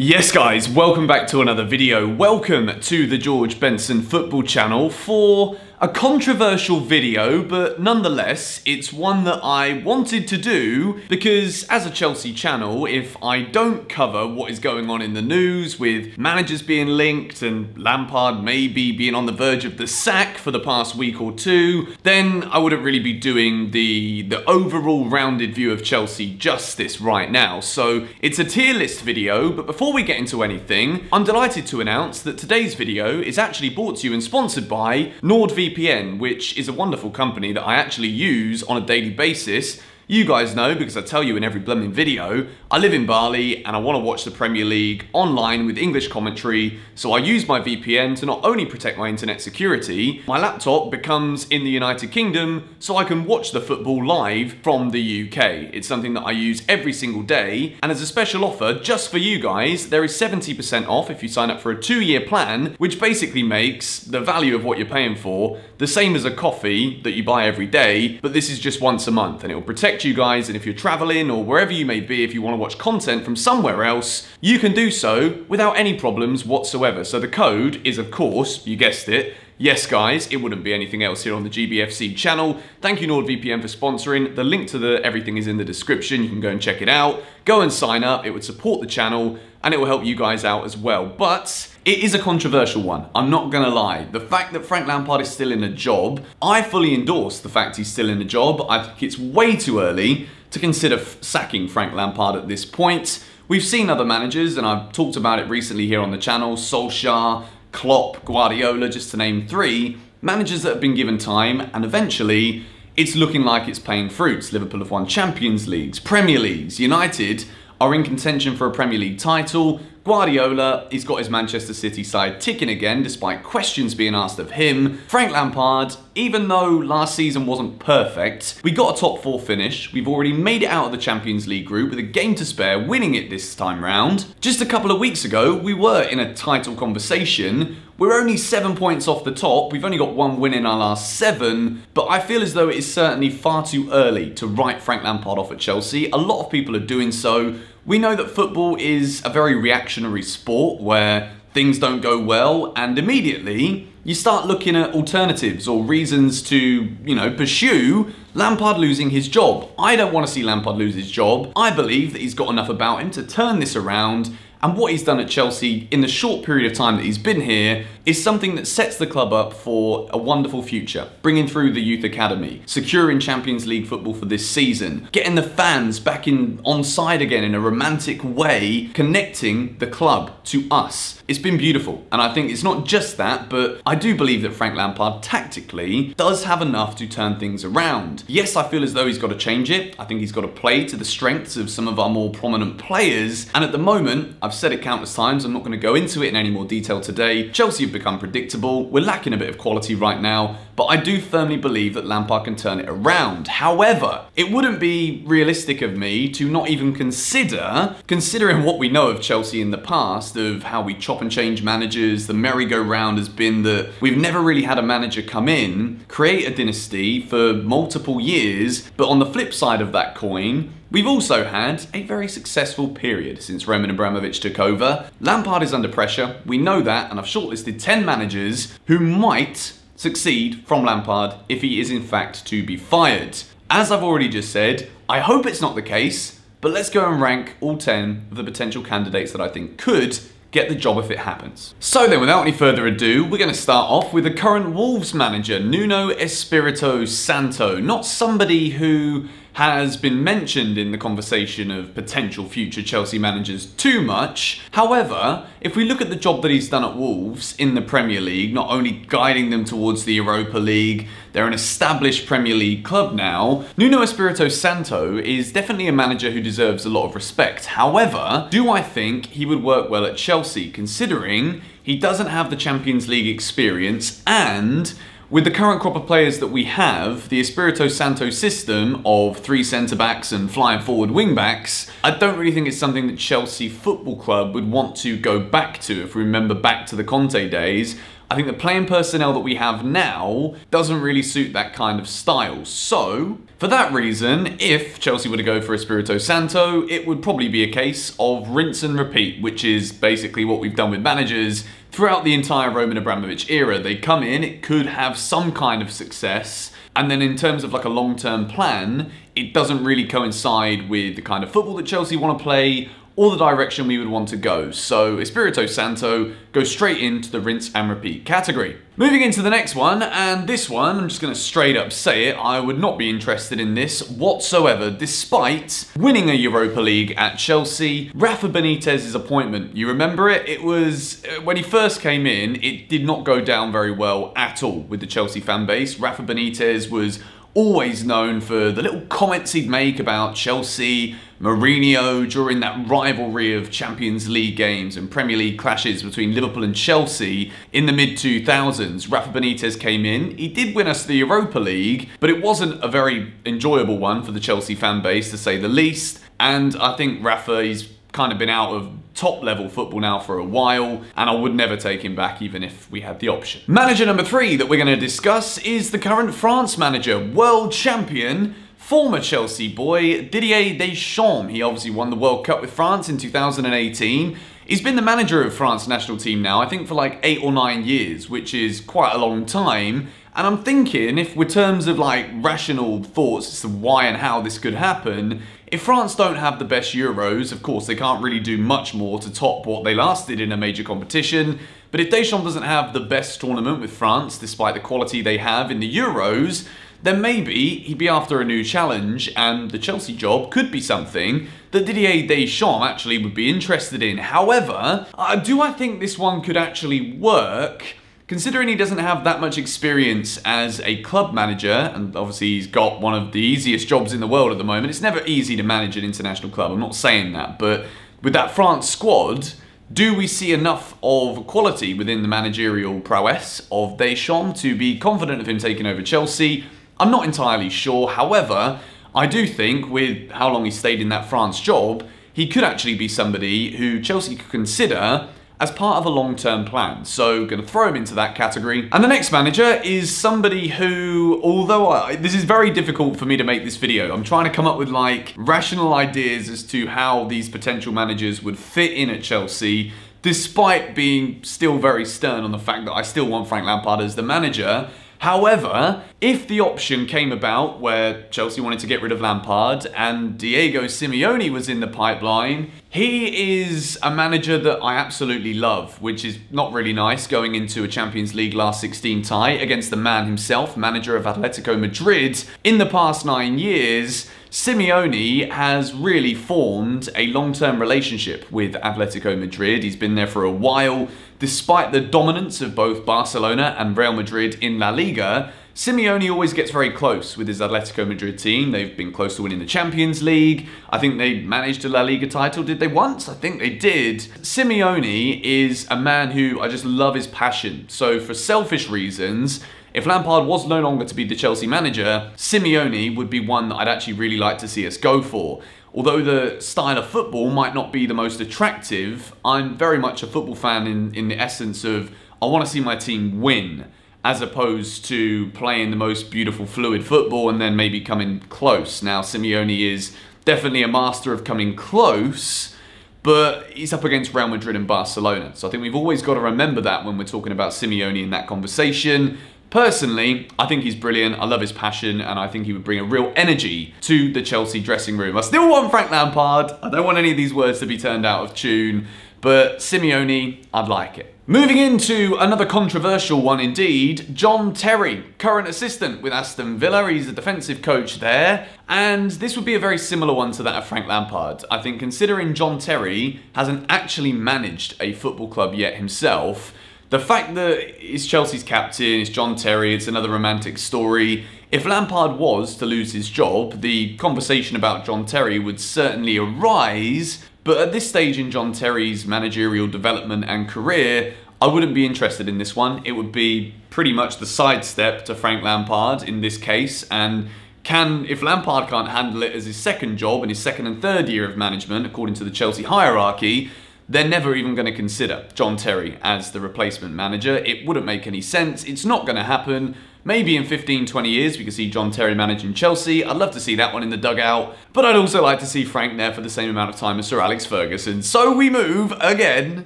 Yes guys, welcome back to another video. Welcome to the George Benson Football channel for a controversial video, but nonetheless, it's one that I wanted to do because as a Chelsea channel, if I don't cover what is going on in the news with managers being linked and Lampard maybe being on the verge of the sack for the past week or two, then I wouldn't really be doing the overall rounded view of Chelsea justice right now. So it's a tier list video, but before we get into anything, I'm delighted to announce that today's video is actually brought to you and sponsored by Nord VPN, which is a wonderful company that I actually use on a daily basis. You guys know, because I tell you in every blooming video, I live in Bali and I want to watch the Premier League online with English commentary, so I use my VPN to not only protect my internet security, my laptop becomes in the United Kingdom so I can watch the football live from the UK. It's something that I use every single day, and as a special offer just for you guys, there is 70% off if you sign up for a 2-year plan, which basically makes the value of what you're paying for the same as a coffee that you buy every day, but this is just once a month, and it will protect you guys. And if you're traveling or wherever you may be, if you want to watch content from somewhere else, you can do so without any problems whatsoever. So the code is, of course, you guessed it, yes guys, it wouldn't be anything else here on the GBFC channel. Thank you NordVPN for sponsoring. The link to everything is in the description. You can go and check it out. Go and sign up. It would support the channel and it will help you guys out as well. But it is a controversial one, I'm not gonna lie. The fact that Frank Lampard is still in a job, I fully endorse the fact he's still in a job. I think it's way too early to consider sacking Frank Lampard at this point. We've seen other managers, and I've talked about it recently here on the channel, Solskjaer, Klopp, Guardiola, just to name three, managers that have been given time and eventually it's looking like it's paying fruits. Liverpool have won Champions Leagues, Premier Leagues, United are in contention for a Premier League title, Guardiola, he's got his Manchester City side ticking again despite questions being asked of him. Frank Lampard, even though last season wasn't perfect, we got a top 4 finish, we've already made it out of the Champions League group with a game to spare, winning it this time round. Just a couple of weeks ago, we were in a title conversation. We're only 7 points off the top, we've only got 1 win in our last 7, but I feel as though it is certainly far too early to write Frank Lampard off at Chelsea. A lot of people are doing so. We know that football is a very reactionary sport where things don't go well and immediately you start looking at alternatives or reasons to, you know, pursue Lampard losing his job. I don't want to see Lampard lose his job. I believe that he's got enough about him to turn this around, and what he's done at Chelsea in the short period of time that he's been here is something that sets the club up for a wonderful future. Bringing through the youth academy, securing Champions League football for this season, getting the fans back on side again in a romantic way, connecting the club to us. It's been beautiful, and I think it's not just that, but I do believe that Frank Lampard tactically does have enough to turn things around. Yes, I feel as though he's got to change it. I think he's got to play to the strengths of some of our more prominent players, and at the moment, I've said it countless times, I'm not going to go into it in any more detail today. Chelsea have become predictable, we're lacking a bit of quality right now, but I do firmly believe that Lampard can turn it around. However, it wouldn't be realistic of me to not even considering what we know of Chelsea in the past, of how we chop and change managers, the merry-go-round has been that we've never really had a manager come in, create a dynasty for multiple years, but on the flip side of that coin, we've also had a very successful period since Roman Abramovich took over. Lampard is under pressure, we know that, and I've shortlisted 10 managers who might succeed from Lampard if he is in fact to be fired. As I've already just said, I hope it's not the case, but let's go and rank all 10 of the potential candidates that I think could get the job if it happens. So then, without any further ado, we're going to start off with the current Wolves manager, Nuno Espirito Santo. Not somebody who has been mentioned in the conversation of potential future Chelsea managers too much. However, if we look at the job that he's done at Wolves in the Premier League, not only guiding them towards the Europa League, they're an established Premier League club now, Nuno Espirito Santo is definitely a manager who deserves a lot of respect. However, do I think he would work well at Chelsea, considering he doesn't have the Champions League experience, and with the current crop of players that we have, the Espirito Santo system of 3 centre-backs and flying forward wing-backs, I don't really think it's something that Chelsea Football Club would want to go back to. If we remember back to the Conte days, I think the playing personnel that we have now doesn't really suit that kind of style. So, for that reason, if Chelsea were to go for Espirito Santo, it would probably be a case of rinse and repeat, which is basically what we've done with managers throughout the entire Roman Abramovich era. They come in, it could have some kind of success, and then in terms of like a long-term plan, it doesn't really coincide with the kind of football that Chelsea want to play or the direction we would want to go. So Espirito Santo goes straight into the rinse and repeat category. Moving into the next one, and this one, I'm just gonna straight up say it, I would not be interested in this whatsoever, despite winning a Europa League at Chelsea. Rafa Benitez's appointment, you remember it? It was, when he first came in, it did not go down very well at all with the Chelsea fan base. Rafa Benitez was always known for the little comments he'd make about Chelsea, Mourinho during that rivalry of Champions League games and Premier League clashes between Liverpool and Chelsea in the mid-2000s. Rafa Benitez came in, he did win us the Europa League, but it wasn't a very enjoyable one for the Chelsea fan base, to say the least. And I think Rafa, he's kind of been out of top level football now for a while, and I would never take him back even if we had the option. Manager number three that we're going to discuss is the current France manager, world champion, former Chelsea boy, Didier Deschamps. He obviously won the World Cup with France in 2018. He's been the manager of France national team now, I think for like 8 or 9 years, which is quite a long time. And I'm thinking, if with terms of like rational thoughts as to why and how this could happen, if France don't have the best Euros, of course they can't really do much more to top what they last did in a major competition. But if Deschamps doesn't have the best tournament with France, despite the quality they have in the Euros, then maybe he'd be after a new challenge, and the Chelsea job could be something that Didier Deschamps actually would be interested in. However, do I think this one could actually work? Considering he doesn't have that much experience as a club manager, and obviously he's got one of the easiest jobs in the world at the moment. It's never easy to manage an international club, I'm not saying that, but with that France squad, do we see enough of quality within the managerial prowess of Deschamps to be confident of him taking over Chelsea? I'm not entirely sure. However, I do think with how long he stayed in that France job, he could actually be somebody who Chelsea could consider as part of a long-term plan. So gonna throw him into that category. And the next manager is somebody who, although this is very difficult for me to make this video, I'm trying to come up with like rational ideas as to how these potential managers would fit in at Chelsea, despite being still very stern on the fact that I still want Frank Lampard as the manager. However, if the option came about where Chelsea wanted to get rid of Lampard and Diego Simeone was in the pipeline, he is a manager that I absolutely love, which is not really nice going into a Champions League last 16 tie against the man himself, manager of Atletico Madrid. In the past 9 years, Simeone has really formed a long-term relationship with Atletico Madrid. He's been there for a while. Despite the dominance of both Barcelona and Real Madrid in La Liga, Simeone always gets very close with his Atletico Madrid team. They've been close to winning the Champions League. I think they managed a La Liga title. Did they once? I think they did. Simeone is a man who I just love his passion. So for selfish reasons, if Lampard was no longer to be the Chelsea manager, Simeone would be one that I'd actually really like to see us go for. Although the style of football might not be the most attractive, I'm very much a football fan in the essence of I want to see my team win, as opposed to playing the most beautiful fluid football and then maybe coming close. Now, Simeone is definitely a master of coming close, but he's up against Real Madrid and Barcelona. So I think we've always got to remember that when we're talking about Simeone in that conversation. Personally, I think he's brilliant, I love his passion, and I think he would bring a real energy to the Chelsea dressing room. I still want Frank Lampard, I don't want any of these words to be turned out of tune, but Simeone, I'd like it. Moving into another controversial one indeed, John Terry, current assistant with Aston Villa, he's a defensive coach there, and this would be a very similar one to that of Frank Lampard. I think considering John Terry hasn't actually managed a football club yet himself, the fact that it's Chelsea's captain, it's John Terry, it's another romantic story. If Lampard was to lose his job, the conversation about John Terry would certainly arise, but at this stage in John Terry's managerial development and career, I wouldn't be interested in this one. It would be pretty much the sidestep to Frank Lampard in this case, and if Lampard can't handle it as his second job and his second and third year of management, according to the Chelsea hierarchy, they're never even going to consider John Terry as the replacement manager. It wouldn't make any sense. It's not going to happen. Maybe in 15, 20 years we could see John Terry managing Chelsea. I'd love to see that one in the dugout. But I'd also like to see Frank there for the same amount of time as Sir Alex Ferguson. So we move, again,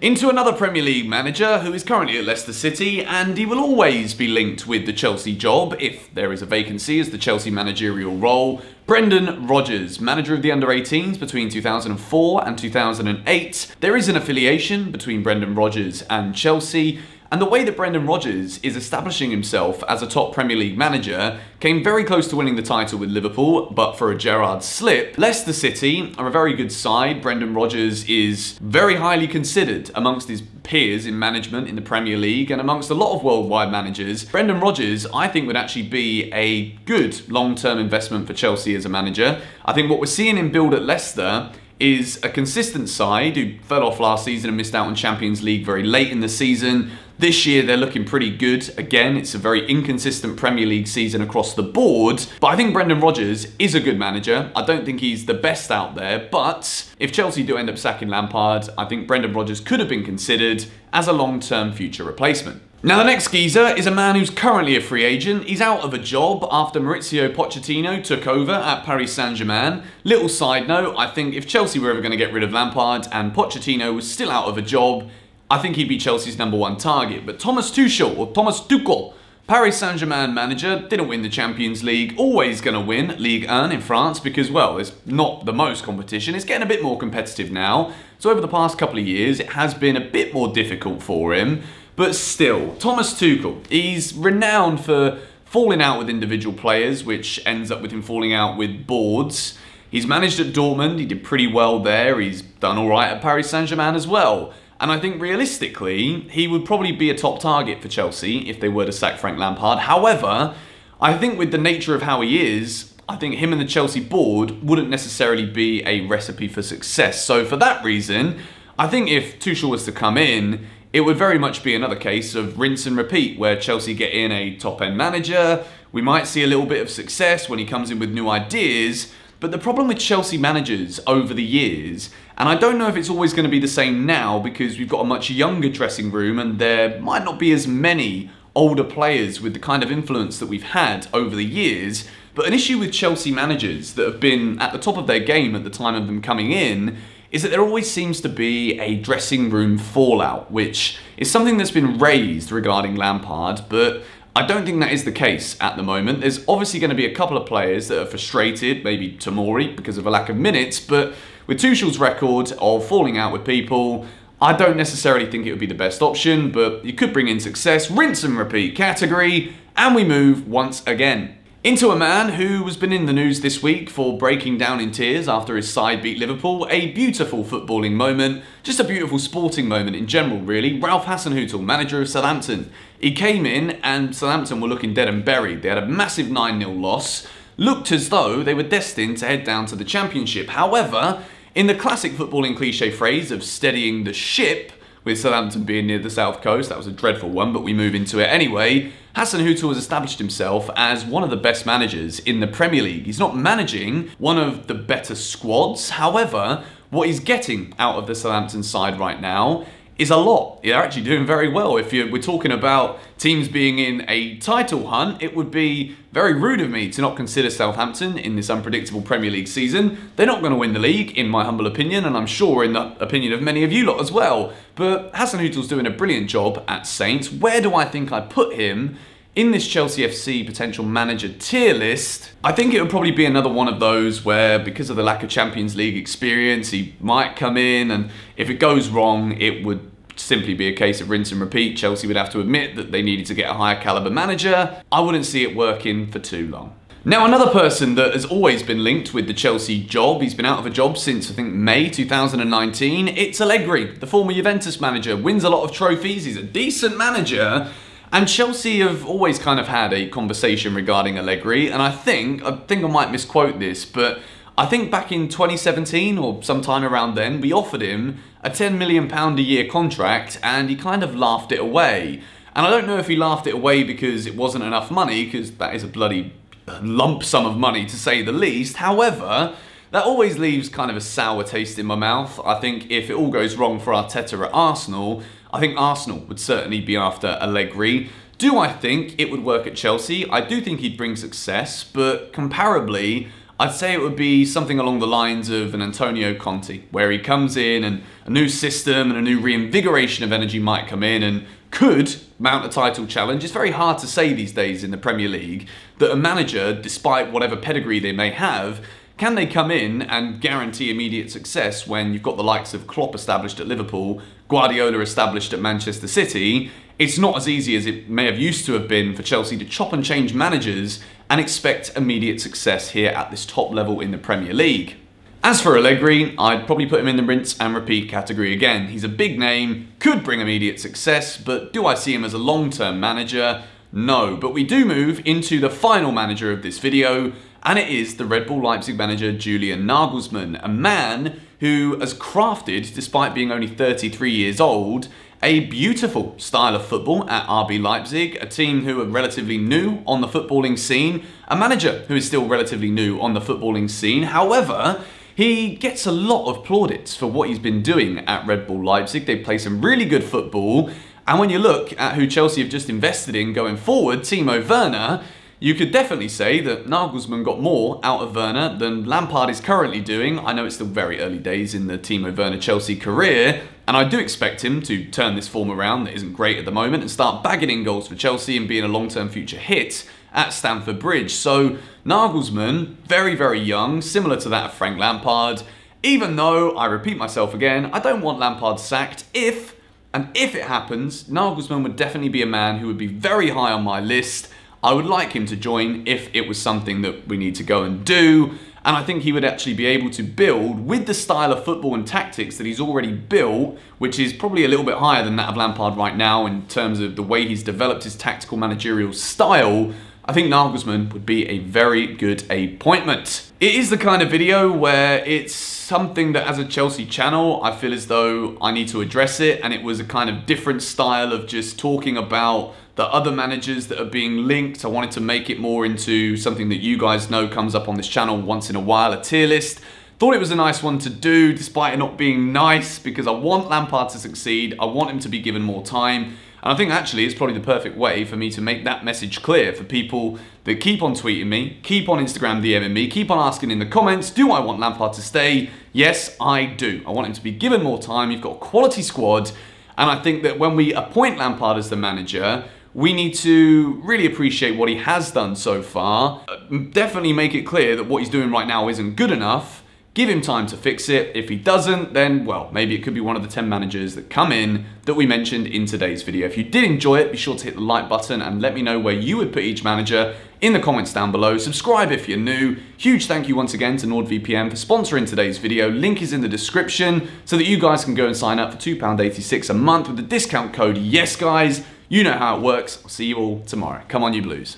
into another Premier League manager who is currently at Leicester City, and he will always be linked with the Chelsea job if there is a vacancy as the Chelsea managerial role. Brendan Rodgers, manager of the under-18s between 2004 and 2008. There is an affiliation between Brendan Rodgers and Chelsea, and the way that Brendan Rodgers is establishing himself as a top Premier League manager came very close to winning the title with Liverpool, but for a Gerrard slip. Leicester City are a very good side. Brendan Rodgers is very highly considered amongst his peers in management in the Premier League and amongst a lot of worldwide managers. Brendan Rodgers, I think, would actually be a good long-term investment for Chelsea as a manager. I think what we're seeing him build at Leicester is a consistent side who fell off last season and missed out on Champions League very late in the season. This year, they're looking pretty good. Again, it's a very inconsistent Premier League season across the board, but I think Brendan Rodgers is a good manager. I don't think he's the best out there, but if Chelsea do end up sacking Lampard, I think Brendan Rodgers could have been considered as a long-term future replacement. Now, the next geezer is a man who's currently a free agent. He's out of a job after Mauricio Pochettino took over at Paris Saint-Germain. Little side note, I think if Chelsea were ever going to get rid of Lampard and Pochettino was still out of a job, I think he'd be Chelsea's #1 target. But Thomas Tuchel, or Thomas Tuchel, Paris Saint-Germain manager, didn't win the Champions League, always going to win Ligue 1 in France because, well, it's not the most competition. It's getting a bit more competitive now. So over the past couple of years, it has been a bit more difficult for him. But still, Thomas Tuchel, he's renowned for falling out with individual players, which ends up with him falling out with boards. He's managed at Dortmund. He did pretty well there. He's done all right at Paris Saint-Germain as well. And I think realistically, he would probably be a top target for Chelsea if they were to sack Frank Lampard. However, I think with the nature of how he is, I think him and the Chelsea board wouldn't necessarily be a recipe for success. So for that reason, I think if Tuchel was to come in, it would very much be another case of rinse and repeat where Chelsea get in a top-end manager. We might see a little bit of success when he comes in with new ideas. But the problem with Chelsea managers over the years, and I don't know if it's always going to be the same now because we've got a much younger dressing room and there might not be as many older players with the kind of influence that we've had over the years, but an issue with Chelsea managers that have been at the top of their game at the time of them coming in is that there always seems to be a dressing room fallout, which is something that's been raised regarding Lampard, but I don't think that is the case at the moment. There's obviously going to be a couple of players that are frustrated, maybe Tomori, because of a lack of minutes, but with Tuchel's record of falling out with people, I don't necessarily think it would be the best option, but you could bring in success, rinse and repeat category, and we move once again into a man who has been in the news this week for breaking down in tears after his side beat Liverpool. A beautiful footballing moment, just a beautiful sporting moment in general, really. Ralph Hasenhüttl, manager of Southampton. He came in and Southampton were looking dead and buried. They had a massive 9-0 loss. Looked as though they were destined to head down to the Championship. However, in the classic footballing cliche phrase of steadying the ship, with Southampton being near the south coast, that was a dreadful one, but we move into it anyway. Hasenhüttl has established himself as one of the best managers in the Premier League. He's not managing one of the better squads. However, what he's getting out of the Southampton side right now is a lot. They're actually doing very well. If we're talking about teams being in a title hunt, it would be very rude of me to not consider Southampton in this unpredictable Premier League season. They're not going to win the league, in my humble opinion, and I'm sure in the opinion of many of you lot as well. But Hasenhüttl's doing a brilliant job at Saints. Where do I think I put him in this Chelsea FC potential manager tier list? I think it would probably be another one of those where, because of the lack of Champions League experience, he might come in, and if it goes wrong, it would simply be a case of rinse and repeat. Chelsea would have to admit that they needed to get a higher caliber manager. I wouldn't see it working for too long. Now, another person that has always been linked with the Chelsea job, he's been out of a job since, I think, May 2019, it's Allegri, the former Juventus manager, wins a lot of trophies, he's a decent manager, and Chelsea have always kind of had a conversation regarding Allegri, and I think I might misquote this, but I think back in 2017 or sometime around then, we offered him a £10 million a year contract and he kind of laughed it away. And I don't know if he laughed it away because it wasn't enough money, because that is a bloody lump sum of money to say the least. However, That always leaves kind of a sour taste in my mouth. I think if it all goes wrong for Arteta at Arsenal, I think Arsenal would certainly be after Allegri. Do I think it would work at Chelsea? I do think he'd bring success, but comparably, I'd say it would be something along the lines of an Antonio Conte, where he comes in and a new system and a new reinvigoration of energy might come in and could mount a title challenge. It's very hard to say these days in the Premier League that a manager, despite whatever pedigree they may have, can they come in and guarantee immediate success when you've got the likes of Klopp established at Liverpool, Guardiola established at Manchester City? It's not as easy as it may have used to have been for Chelsea to chop and change managers and expect immediate success here at this top level in the Premier League. As for Allegri, I'd probably put him in the rinse and repeat category again. He's a big name, could bring immediate success, but do I see him as a long-term manager? No, but we do move into the final manager of this video, and it is the Red Bull Leipzig manager Julian Nagelsmann, a man who has crafted, despite being only 33 years old, a beautiful style of football at RB Leipzig, a team who are relatively new on the footballing scene, a manager who is still relatively new on the footballing scene. However, he gets a lot of plaudits for what he's been doing at Red Bull Leipzig. They play some really good football, and when you look at who Chelsea have just invested in going forward, Timo Werner, you could definitely say that Nagelsmann got more out of Werner than Lampard is currently doing. I know it's still very early days in the Timo Werner Chelsea career, and I do expect him to turn this form around that isn't great at the moment and start bagging in goals for Chelsea and being a long-term future hit at Stamford Bridge. So Nagelsmann, very, very young, similar to that of Frank Lampard. Even though, I repeat myself again, I don't want Lampard sacked. If it happens, Nagelsmann would definitely be a man who would be very high on my list. I would like him to join if it was something that we need to go and do, and I think he would actually be able to build with the style of football and tactics that he's already built, which is probably a little bit higher than that of Lampard right now in terms of the way he's developed his tactical managerial style. I think Nagelsmann would be a very good appointment. It is the kind of video where it's something that as a Chelsea channel, I feel as though I need to address it, and it was a kind of different style of just talking about the other managers that are being linked. I wanted to make it more into something that you guys know comes up on this channel once in a while, a tier list. Thought it was a nice one to do despite it not being nice, because I want Lampard to succeed, I want him to be given more time. And I think actually it's probably the perfect way for me to make that message clear for people that keep on tweeting me, keep on Instagram DMing me, keep on asking in the comments, do I want Lampard to stay? Yes, I do. I want him to be given more time. You've got a quality squad. And I think that when we appoint Lampard as the manager, we need to really appreciate what he has done so far. Definitely make it clear that what he's doing right now isn't good enough. Give him time to fix it. If he doesn't, then, well, maybe it could be one of the 10 managers that come in that we mentioned in today's video. If you did enjoy it, be sure to hit the like button and let me know where you would put each manager in the comments down below. Subscribe if you're new. Huge thank you once again to Nord VPN for sponsoring today's video. Link is in the description so that you guys can go and sign up for £2.86 a month with the discount code YESGUYS. You know how it works. I'll see you all tomorrow. Come on, you Blues.